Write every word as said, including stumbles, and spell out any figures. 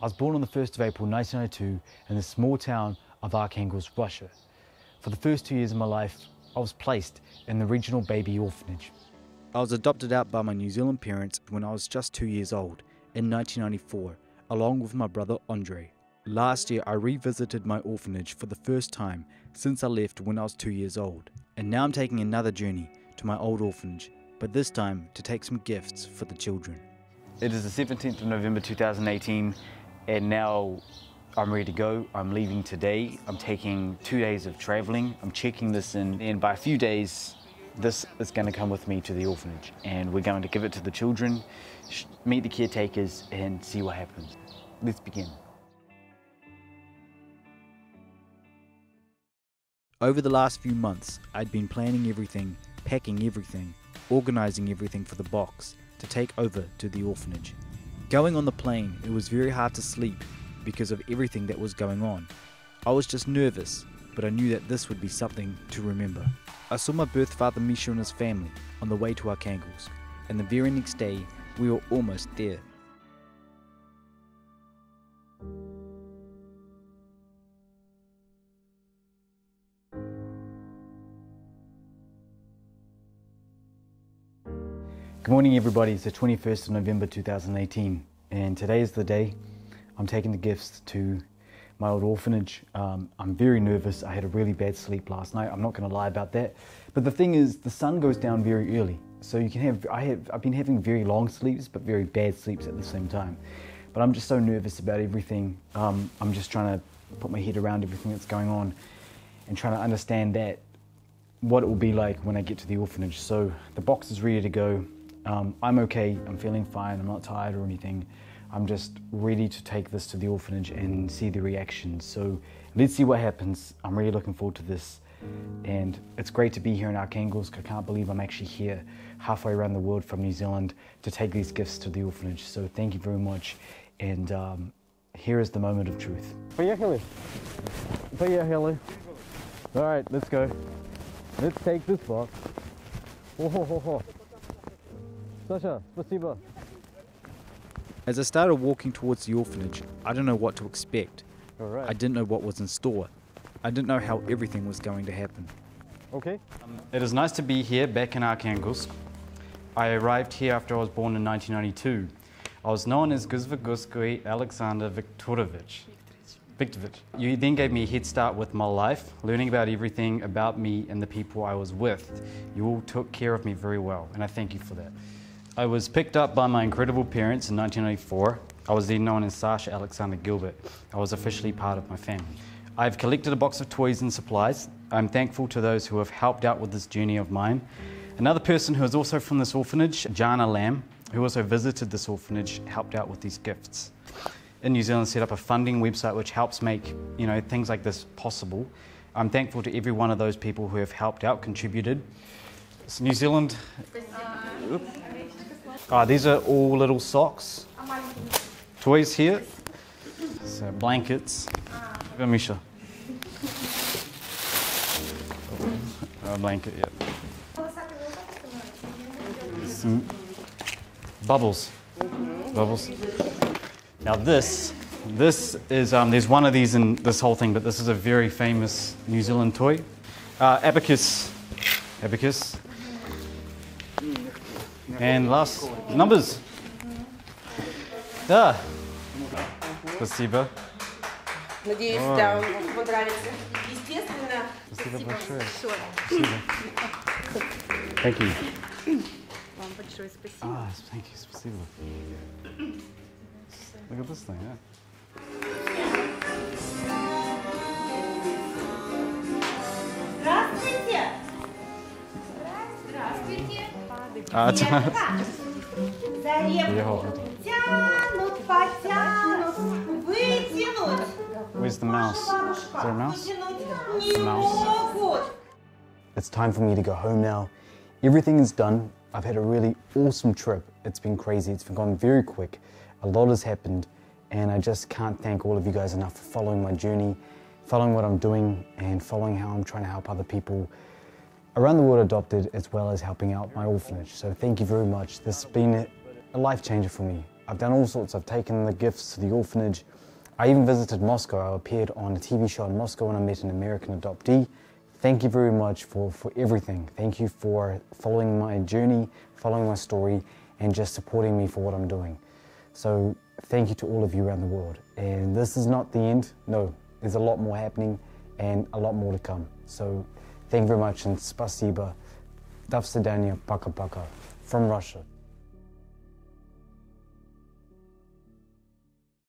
I was born on the first of April nineteen ninety-two in the small town of Arkhangelsk, Russia. For the first two years of my life, I was placed in the regional baby orphanage. I was adopted out by my New Zealand parents when I was just two years old in nineteen ninety-four, along with my brother Andre. Last year, I revisited my orphanage for the first time since I left when I was two years old. And now I'm taking another journey to my old orphanage, but this time to take some gifts for the children. It is the seventeenth of November two thousand eighteen, and now I'm ready to go. I'm leaving today. I'm taking two days of traveling. I'm checking this in, and by a few days, this is going to come with me to the orphanage, and we're going to give it to the children, meet the caretakers, and see what happens. Let's begin. Over the last few months, I'd been planning everything, packing everything, organizing everything for the box to take over to the orphanage. Going on the plane, it was very hard to sleep because of everything that was going on. I was just nervous, but I knew that this would be something to remember. I saw my birth father Misha and his family on the way to Arkhangelsk, and the very next day, we were almost there. Good morning, everybody. It's the twenty-first of November two thousand eighteen, and today is the day I'm taking the gifts to my old orphanage. Um, I'm very nervous. I had a really bad sleep last night. I'm not going to lie about that. But the thing is, the sun goes down very early, so you can have. I have. I've been having very long sleeps, but very bad sleeps at the same time. But I'm just so nervous about everything. Um, I'm just trying to put my head around everything that's going on, and trying to understand that what it will be like when I get to the orphanage. So the box is ready to go. Um, I'm okay, I'm feeling fine, I'm not tired or anything. I'm just ready to take this to the orphanage and see the reactions. So let's see what happens. I'm really looking forward to this. And it's great to be here in Arkhangelsk. I can't believe I'm actually here halfway around the world from New Zealand to take these gifts to the orphanage. So thank you very much. And um, here is the moment of truth. All right, let's go. Let's take this box. Oh, oh, oh. Sasha, спасибо. As I started walking towards the orphanage, I didn't know what to expect. Right. I didn't know what was in store. I didn't know how everything was going to happen. Okay. Um, it is nice to be here back in Arkhangelsk. I arrived here after I was born in nineteen ninety-two. I was known as Guzvoguskoy Alexander Viktorovich. Viktorovich. You then gave me a head start with my life, learning about everything about me and the people I was with. You all took care of me very well, and I thank you for that. I was picked up by my incredible parents in nineteen ninety-four. I was then known as Sasha Alexander Gilbert. I was officially part of my family. I've collected a box of toys and supplies. I'm thankful to those who have helped out with this journey of mine. Another person who is also from this orphanage, Jana Lamb, who also visited this orphanage, helped out with these gifts. In New Zealand, set up a funding website which helps make, you know, things like this possible. I'm thankful to every one of those people who have helped out, contributed. It's New Zealand. Oops. Ah, these are all little socks, toys here, so blankets. Go, Misha. A blanket, yeah. Some bubbles, bubbles. Now this, this is um, there's one of these in this whole thing, but this is a very famous New Zealand toy, uh, abacus, abacus. And last, numbers. Да. Спасибо. Надеюсь, да, вам понравится. Естественно. Спасибо большое. Спасибо. Thank you. Вам большое спасибо. Ah, thank you. Спасибо. Look at this thing, yeah. Здравствуйте. Здравствуйте. А, тянут, потянут, вытянуть. Where's the mouse? Is there a mouse? The mouse. It's time for me to go home now. Everything is done. I've had a really awesome trip. It's been crazy. It's been gone very quick. A lot has happened, and I just can't thank all of you guys enough for following my journey, following what I'm doing, and following how I'm trying to help other people around the world adopted, as well as helping out my orphanage. So thank you very much. This has been a life changer for me. I've done all sorts. I've taken the gifts to the orphanage. I even visited Moscow. I appeared on a T V show in Moscow and I met an American adoptee. Thank you very much for, for everything. Thank you for following my journey, following my story, and just supporting me for what I'm doing. So thank you to all of you around the world. And this is not the end. No, there's a lot more happening and a lot more to come. So thank you very much and spasiba. Davsidanya, paka paka. From Russia.